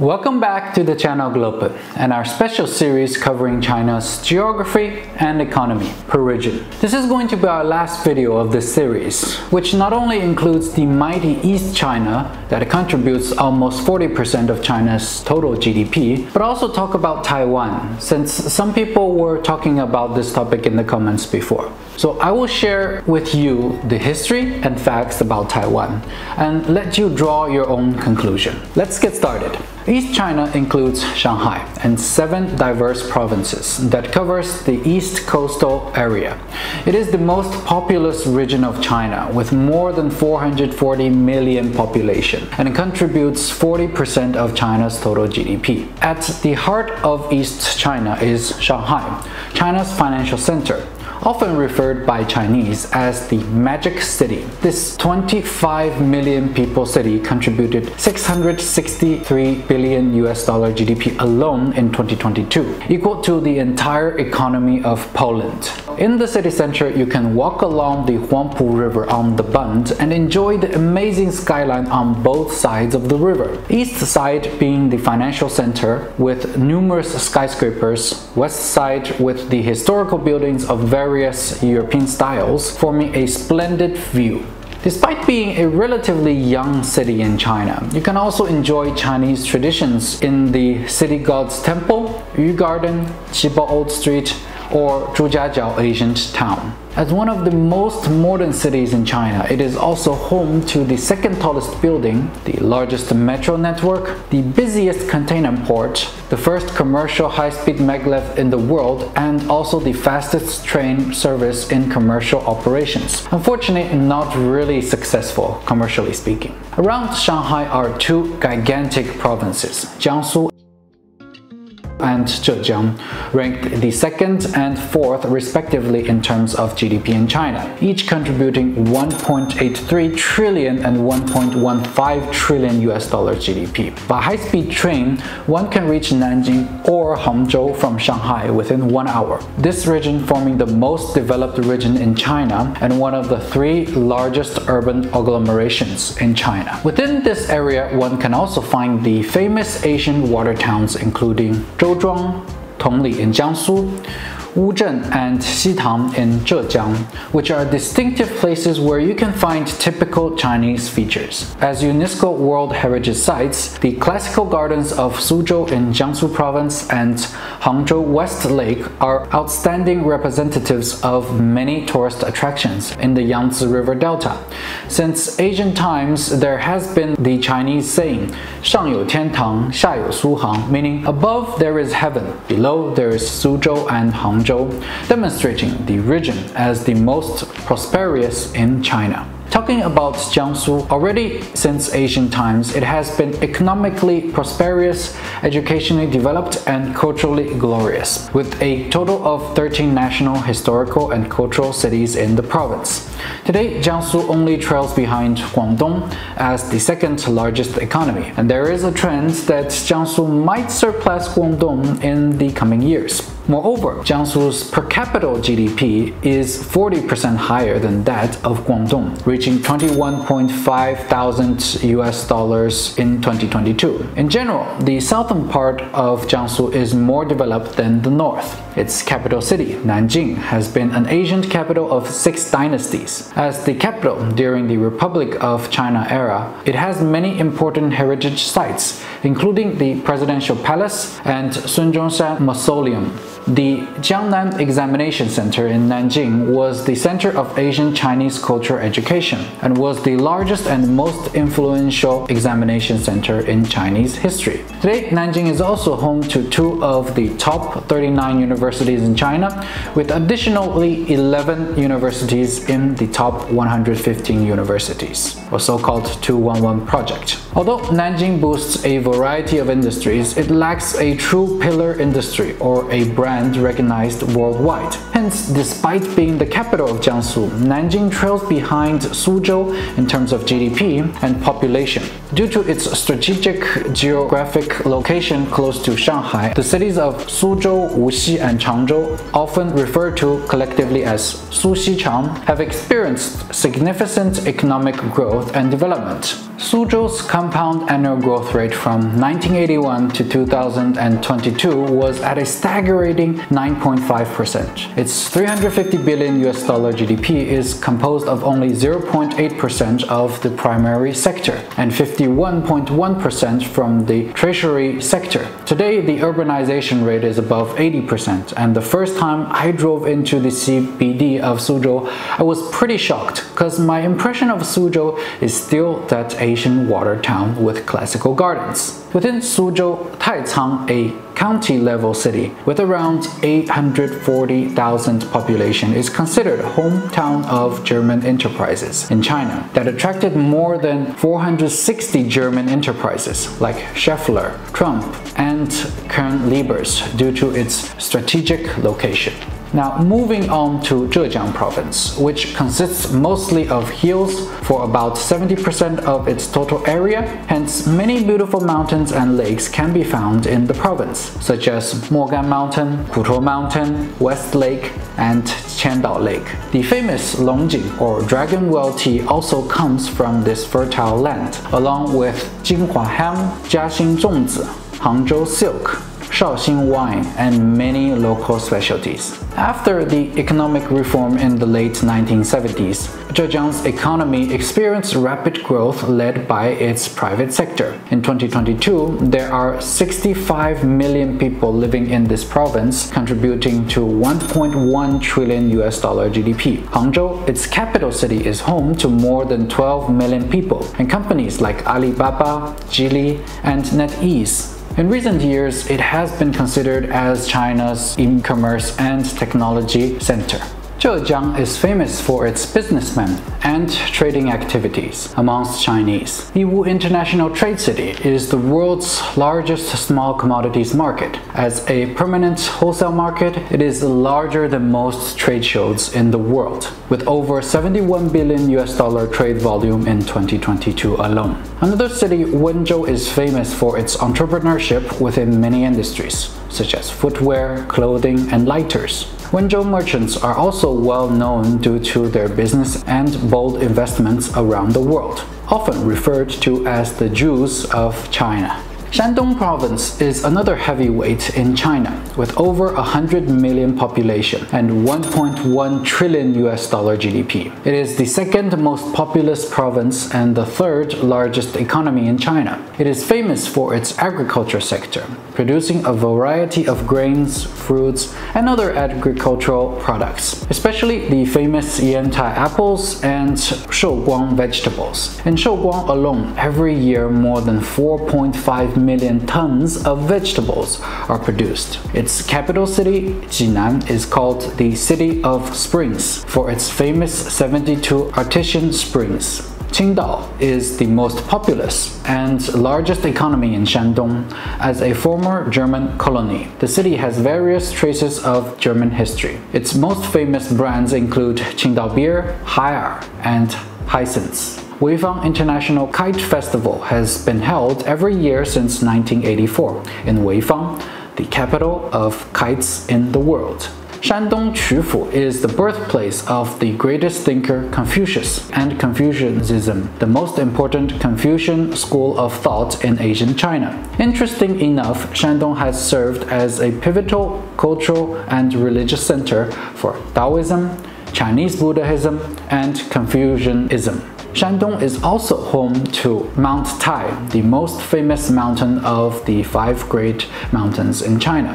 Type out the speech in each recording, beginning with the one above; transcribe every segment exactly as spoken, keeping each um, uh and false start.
Welcome back to the channel Glopen and our special series covering China's geography and economy per region. This is going to be our last video of this series, which not only includes the mighty East China that contributes almost forty percent of China's total G D P, but also talk about Taiwan, since some people were talking about this topic in the comments before. So I will share with you the history and facts about Taiwan and let you draw your own conclusion. Let's get started. East China includes Shanghai and seven diverse provinces that covers the east coastal area. It is the most populous region of China with more than four hundred forty million population and it contributes forty percent of China's total G D P. At the heart of East China is Shanghai, China's financial center, often referred by Chinese as the Magic City. This twenty-five million people city contributed six hundred sixty-three billion U S dollar G D P alone in twenty twenty-two, equal to the entire economy of Poland. In the city center, you can walk along the Huangpu River on the Bund and enjoy the amazing skyline on both sides of the river. East side being the financial center with numerous skyscrapers, west side with the historical buildings of various various European styles, forming a splendid view. Despite being a relatively young city in China, you can also enjoy Chinese traditions in the City God's Temple, Yu Garden, Jiba Old Street, or Zhejiang Asian town. As one of the most modern cities in China, it is also home to the second tallest building, the largest metro network, the busiest container port, the first commercial high-speed maglev in the world, and also the fastest train service in commercial operations. Unfortunately, not really successful, commercially speaking. Around Shanghai are two gigantic provinces, Jiangsu and Zhejiang, ranked the second and fourth respectively in terms of G D P in China, each contributing one point eight three trillion and one point one five trillion U S dollar G D P. By high-speed train, one can reach Nanjing or Hangzhou from Shanghai within one hour. This region forming the most developed region in China and one of the three largest urban agglomerations in China. Within this area, one can also find the famous Asian water towns including Zhouzhuang, Tongli in Jiangsu, Wuzhen and Xitang in Zhejiang, which are distinctive places where you can find typical Chinese features. As UNESCO World Heritage Sites, the classical gardens of Suzhou in Jiangsu province and Hangzhou West Lake are outstanding representatives of many tourist attractions in the Yangtze River Delta. Since ancient times, there has been the Chinese saying, 上有天堂,下有苏杭, meaning above there is heaven, below there is Suzhou and Hangzhou, demonstrating the region as the most prosperous in China. Talking about Jiangsu, already since ancient times, it has been economically prosperous, educationally developed, and culturally glorious, with a total of thirteen national, historical, and cultural cities in the province. Today, Jiangsu only trails behind Guangdong as the second largest economy, and there is a trend that Jiangsu might surpass Guangdong in the coming years. Moreover, Jiangsu's per capita G D P is forty percent higher than that of Guangdong, reaching twenty-one point five thousand U S dollars in twenty twenty-two. In general, the southern part of Jiangsu is more developed than the north. Its capital city, Nanjing, has been an ancient capital of six dynasties. As the capital during the Republic of China era, it has many important heritage sites, including the Presidential Palace and Sun Yat-sen Mausoleum. The Jiangnan Examination Center in Nanjing was the center of Asian Chinese culture education and was the largest and most influential examination center in Chinese history. Today, Nanjing is also home to two of the top thirty-nine universities in China, with additionally eleven universities in the top one hundred fifteen universities, or so-called two one one project. Although Nanjing boasts a variety of industries, it lacks a true pillar industry or a brand and recognized worldwide. Hence, despite being the capital of Jiangsu, Nanjing trails behind Suzhou in terms of G D P and population. Due to its strategic geographic location close to Shanghai, the cities of Suzhou, Wuxi, and Changzhou, often referred to collectively as Su Xichang, have experienced significant economic growth and development. Suzhou's compound annual growth rate from nineteen eighty-one to two thousand twenty-two was at a staggering nine point five percent. Its three hundred fifty billion U S dollar G D P is composed of only zero point eight percent of the primary sector and fifty-one point one percent from the tertiary sector. Today, the urbanization rate is above eighty percent, and the first time I drove into the C B D of Suzhou, I was pretty shocked because my impression of Suzhou is still that Asian water town with classical gardens. Within Suzhou, Taicang, a county-level city with around eight hundred forty thousand population, is considered hometown of German enterprises in China that attracted more than four hundred sixty German enterprises like Schaeffler, Trump, and Kern-Liebers due to its strategic location. Now, moving on to Zhejiang province, which consists mostly of hills for about seventy percent of its total area, hence many beautiful mountains and lakes can be found in the province, such as Mogan Mountain, Putuo Mountain, West Lake, and Qiandao Lake. The famous Longjing or Dragon Well tea also comes from this fertile land, along with Jinghua ham, Jiaxing zongzi, Hangzhou silk, Shaoxing wine, and many local specialties. After the economic reform in the late nineteen seventies, Zhejiang's economy experienced rapid growth led by its private sector. In twenty twenty-two, there are sixty-five million people living in this province, contributing to one point one trillion U S dollar G D P. Hangzhou, its capital city, is home to more than twelve million people, and companies like Alibaba, Geely, and NetEase. In recent years, it has been considered as China's e-commerce and technology center. Zhejiang is famous for its businessmen and trading activities amongst Chinese. The Wu International Trade City is the world's largest small commodities market. As a permanent wholesale market, it is larger than most trade shows in the world, with over seventy-one billion U S dollar trade volume in twenty twenty-two alone. Another city, Wenzhou, is famous for its entrepreneurship within many industries, such as footwear, clothing, and lighters. Wenzhou merchants are also well known due to their business and bold investments around the world, often referred to as the Jews of China. Shandong province is another heavyweight in China, with over one hundred million population and one point one trillion U S dollar G D P. It is the second most populous province and the third largest economy in China. It is famous for its agriculture sector, producing a variety of grains, fruits, and other agricultural products, especially the famous Yantai apples and Shouguang vegetables. In Shouguang alone, every year more than four point five million tons of vegetables are produced. Its capital city, Jinan, is called the City of Springs for its famous seventy-two artesian springs. Qingdao is the most populous and largest economy in Shandong as a former German colony. The city has various traces of German history. Its most famous brands include Qingdao beer, Haier, and Hisense. Weifang International Kite Festival has been held every year since nineteen eighty-four in Weifang, the capital of kites in the world. Shandong Chufu is the birthplace of the greatest thinker Confucius and Confucianism, the most important Confucian school of thought in ancient China. Interesting enough, Shandong has served as a pivotal cultural and religious center for Taoism, Chinese Buddhism, and Confucianism. Shandong is also home to Mount Tai, the most famous mountain of the five great mountains in China,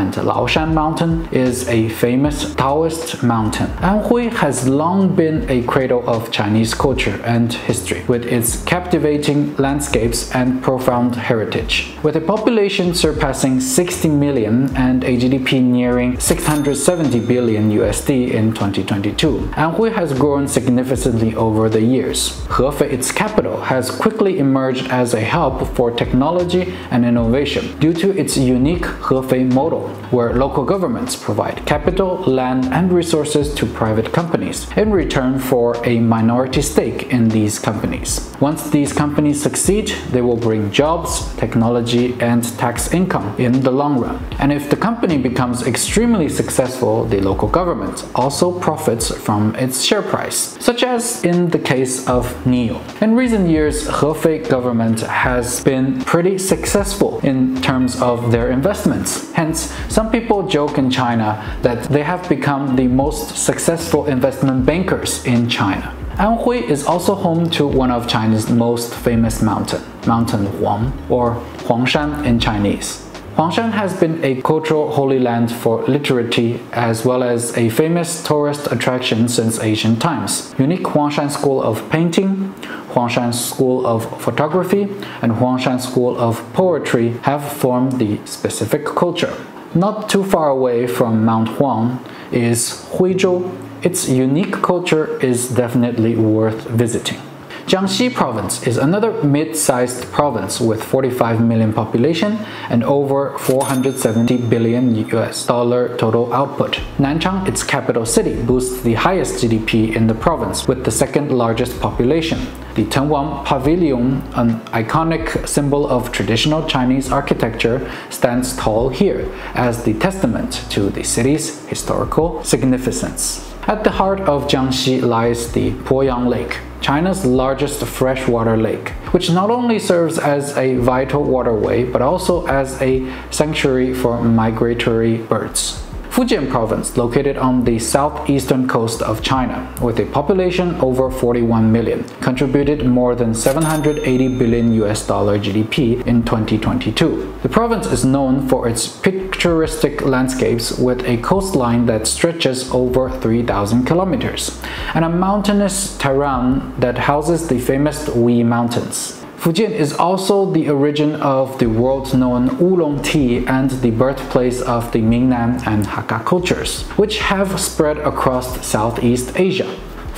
and Laoshan Mountain is a famous Taoist mountain. Anhui has long been a cradle of Chinese culture and history, with its captivating landscapes and profound heritage. With a population surpassing sixty million and a G D P nearing six hundred seventy billion U S D in twenty twenty-two, Anhui has grown significantly over the years. Hefei, its capital, has quickly emerged as a hub for technology and innovation due to its unique Hefei model Hangzhou, where local governments provide capital, land, and resources to private companies in return for a minority stake in these companies. Once these companies succeed, they will bring jobs, technology, and tax income in the long run. And if the company becomes extremely successful, the local government also profits from its share price, such as in the case of NIO. In recent years, Hefei government has been pretty successful in terms of their investments. Hence, some people joke in China that they have become the most successful investment bankers in China. Anhui is also home to one of China's most famous mountains, Mountain Huang, or Huangshan in Chinese. Huangshan has been a cultural holy land for literati as well as a famous tourist attraction since ancient times. Unique Huangshan School of Painting, Huangshan School of Photography, and Huangshan School of Poetry have formed the specific culture. Not too far away from Mount Huang is Huizhou. Its unique culture is definitely worth visiting. Jiangxi province is another mid-sized province with forty-five million population and over four hundred seventy billion U S dollar total output. Nanchang, its capital city, boasts the highest G D P in the province with the second largest population. The Tenwang Pavilion, an iconic symbol of traditional Chinese architecture, stands tall here as the testament to the city's historical significance. At the heart of Jiangxi lies the Poyang Lake, China's largest freshwater lake, which not only serves as a vital waterway but also as a sanctuary for migratory birds. Fujian province, located on the southeastern coast of China, with a population over forty-one million, contributed more than seven hundred eighty billion U S dollar G D P in twenty twenty-two. The province is known for its picturesque landscapes with a coastline that stretches over three thousand kilometers, and a mountainous terrain that houses the famous Wei Mountains. Fujian is also the origin of the world-known oolong tea and the birthplace of the Mingnan and Hakka cultures, which have spread across Southeast Asia.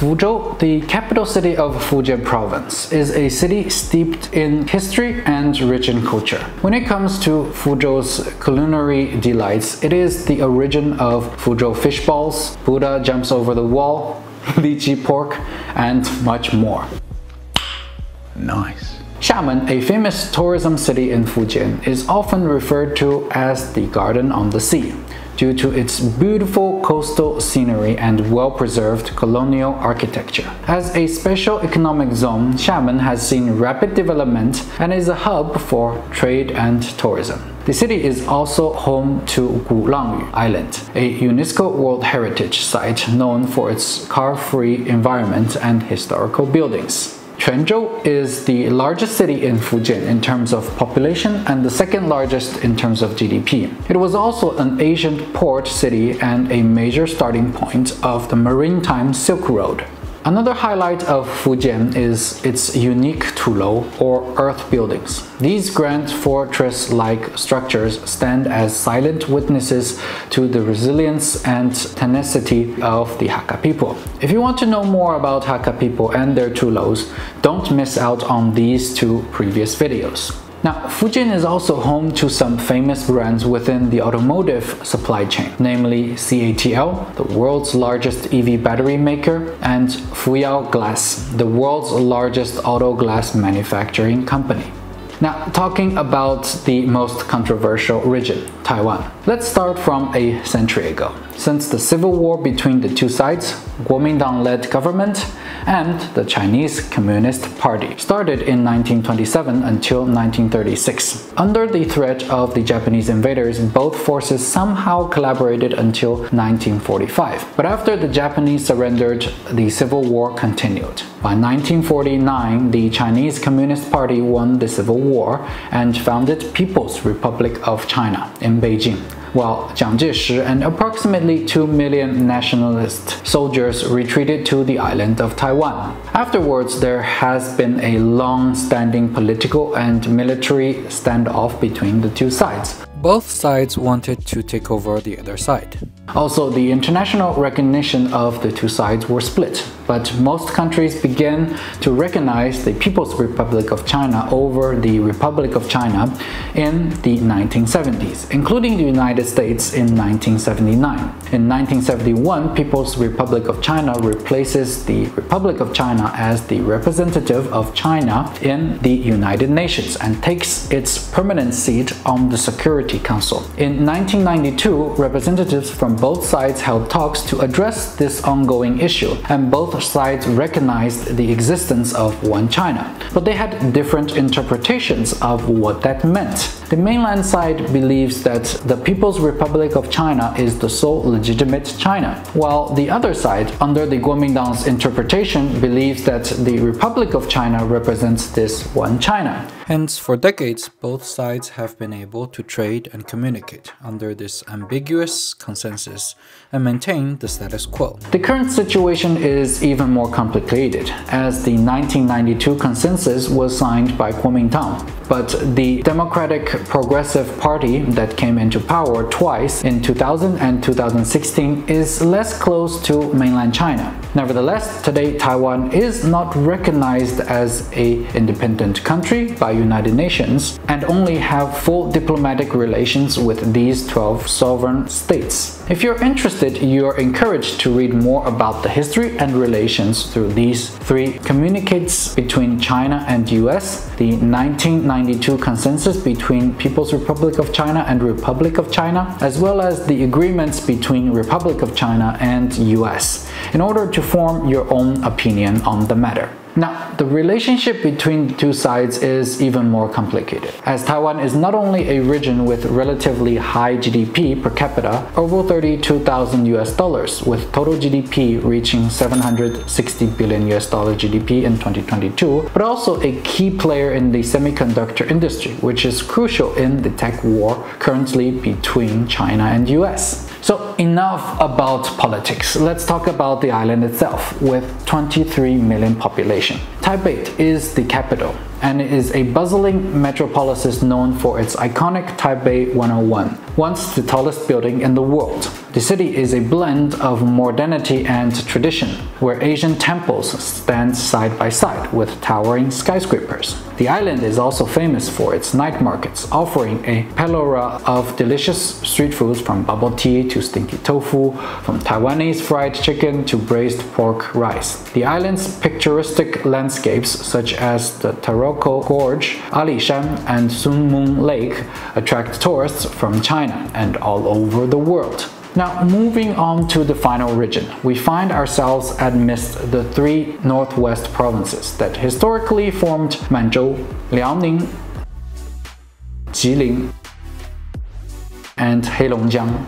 Fuzhou, the capital city of Fujian province, is a city steeped in history and rich in culture. When it comes to Fuzhou's culinary delights, it is the origin of Fuzhou fish balls, Buddha jumps over the wall, lychee pork, and much more. Nice. Xiamen, a famous tourism city in Fujian, is often referred to as the Garden on the Sea, due to its beautiful coastal scenery and well-preserved colonial architecture. As a special economic zone, Xiamen has seen rapid development and is a hub for trade and tourism. The city is also home to Gulangyu Island, a UNESCO World Heritage Site known for its car-free environment and historical buildings. Quanzhou is the largest city in Fujian in terms of population and the second largest in terms of G D P. It was also an ancient port city and a major starting point of the maritime Silk Road. Another highlight of Fujian is its unique tulou, or earth buildings. These grand fortress-like structures stand as silent witnesses to the resilience and tenacity of the Hakka people. If you want to know more about Hakka people and their tulous, don't miss out on these two previous videos. Now, Fujian is also home to some famous brands within the automotive supply chain, namely C A T L, the world's largest E V battery maker, and Fuyao Glass, the world's largest auto glass manufacturing company. Now, talking about the most controversial region, Taiwan. Let's start from a century ago. Since the civil war between the two sides, Kuomintang-led government and the Chinese Communist Party started in nineteen twenty-seven until nineteen thirty-six. Under the threat of the Japanese invaders, both forces somehow collaborated until nineteen forty-five. But after the Japanese surrendered, the civil war continued. By nineteen forty-nine, the Chinese Communist Party won the civil war and founded People's Republic of China in Beijing, while Jiang Jieshi and approximately two million nationalist soldiers retreated to the island of Taiwan. Afterwards, there has been a long-standing political and military standoff between the two sides. Both sides wanted to take over the other side. Also, the international recognition of the two sides were split. but most countries began to recognize the People's Republic of China over the Republic of China in the nineteen seventies, including the United States in nineteen seventy-nine. In nineteen seventy-one, People's Republic of China replaces the Republic of China as the representative of China in the United Nations and takes its permanent seat on the Security Council. In nineteen ninety-two, representatives from both sides held talks to address this ongoing issue, and both sides recognized the existence of one China, but they had different interpretations of what that meant. The mainland side believes that the People's Republic of China is the sole legitimate China, while the other side, under the Kuomintang's interpretation, believes that the Republic of China represents this one China. Hence, for decades, both sides have been able to trade and communicate under this ambiguous consensus and maintain the status quo. The current situation is even more complicated, as the nineteen ninety-two consensus was signed by Kuomintang, but the Democratic Progressive Party that came into power twice in two thousand and two thousand sixteen is less close to mainland China. Nevertheless, today Taiwan is not recognized as an independent country by United Nations and only have full diplomatic relations with these twelve sovereign states. If you're interested, you're encouraged to read more about the history and relations through these three communicates between China and U S, the nineteen ninety-two consensus between People's Republic of China and Republic of China, as well as the agreements between Republic of China and U S, in order to form your own opinion on the matter. Now, the relationship between the two sides is even more complicated, as Taiwan is not only a region with relatively high G D P per capita, over thirty-two thousand U S dollars, with total G D P reaching seven hundred sixty billion U S dollar G D P in twenty twenty-two, but also a key player in the semiconductor industry, which is crucial in the tech war currently between China and U S. So enough about politics, let's talk about the island itself. With twenty-three million population, Taipei is the capital, and it is a bustling metropolis known for its iconic Taipei one oh one, once the tallest building in the world. The city is a blend of modernity and tradition, where Asian temples stand side by side with towering skyscrapers. The island is also famous for its night markets, offering a plethora of delicious street foods, from bubble tea to stinky tofu, from Taiwanese fried chicken to braised pork rice. The island's picturesque landscapes, such as the Taroko Gorge, Alishan, and Sun Moon Lake, attract tourists from China and all over the world. Now, moving on to the final region, we find ourselves amidst the three northwest provinces that historically formed Manzhou, Liaoning, Jilin, and Heilongjiang.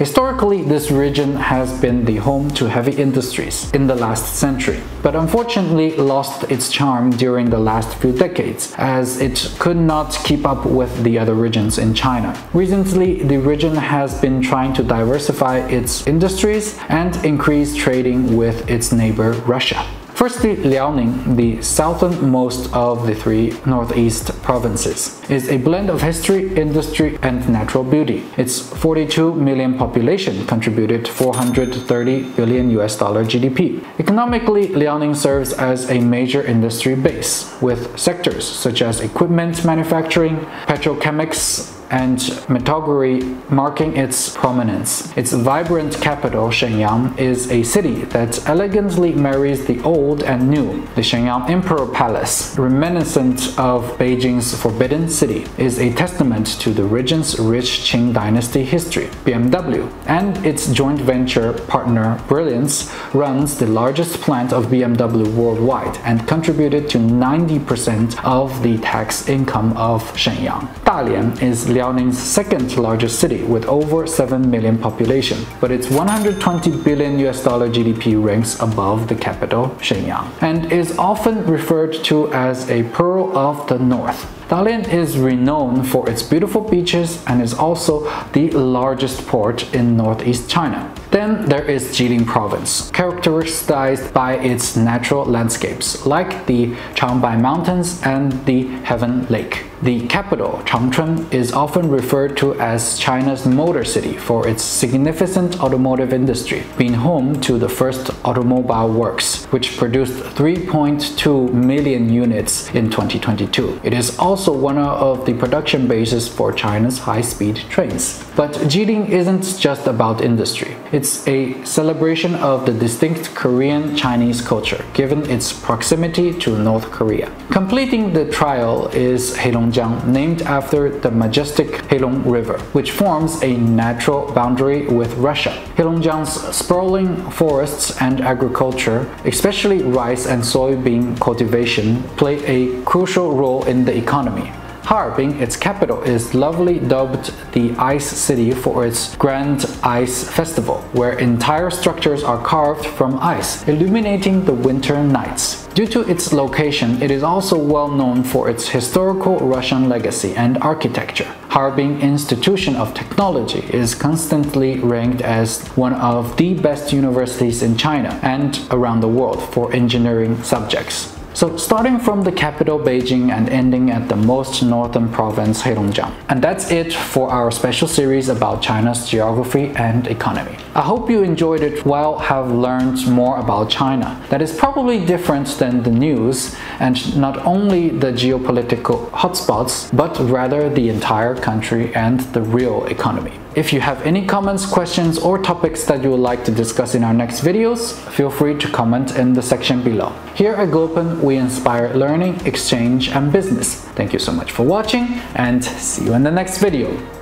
Historically, this region has been the home to heavy industries in the last century, but unfortunately lost its charm during the last few decades, as it could not keep up with the other regions in China. Recently, the region has been trying to diversify its industries and increase trading with its neighbor Russia. Firstly, Liaoning, the southernmost of the three northeast provinces, is a blend of history, industry, and natural beauty. Its forty-two million population contributed four hundred thirty billion U S dollar G D P. Economically, Liaoning serves as a major industry base, with sectors such as equipment manufacturing, petrochemicals, and metallurgy marking its prominence. Its vibrant capital, Shenyang, is a city that elegantly marries the old and new. The Shenyang Imperial Palace, reminiscent of Beijing's Forbidden City, is a testament to the region's rich Qing dynasty history. B M W and its joint venture partner Brilliance runs the largest plant of B M W worldwide and contributed to ninety percent of the tax income of Shenyang. Dalian is Liaoning's second largest city with over seven million population, but its one hundred twenty billion U S dollar G D P ranks above the capital, Shenyang, and is often referred to as a pearl of the north. Dalian is renowned for its beautiful beaches and is also the largest port in northeast China. Then there is Jilin Province, characterized by its natural landscapes like the Changbai Mountains and the Heaven Lake. The capital, Changchun, is often referred to as China's Motor City for its significant automotive industry, being home to the first automobile works, which produced three point two million units in twenty twenty-two. It is also one of the production bases for China's high-speed trains. But Jilin isn't just about industry. It's a celebration of the distinct Korean-Chinese culture, given its proximity to North Korea. Completing the trial is Heilongjiang, named after the majestic Heilong River, which forms a natural boundary with Russia. Heilongjiang's sprawling forests and agriculture, especially rice and soybean cultivation, play a crucial role in the economy. Harbin, its capital, is lovingly dubbed the Ice City for its Grand Ice Festival, where entire structures are carved from ice, illuminating the winter nights. Due to its location, it is also well known for its historical Russian legacy and architecture. Harbin Institution of Technology is constantly ranked as one of the best universities in China and around the world for engineering subjects. So starting from the capital Beijing and ending at the most northern province, Heilongjiang. And that's it for our special series about China's geography and economy. I hope you enjoyed it while have learned more about China. That is probably different than the news, and not only the geopolitical hotspots, but rather the entire country and the real economy. If you have any comments, questions, or topics that you would like to discuss in our next videos, feel free to comment in the section below. Here at Glopen, we inspire learning, exchange, and business. Thank you so much for watching, and see you in the next video.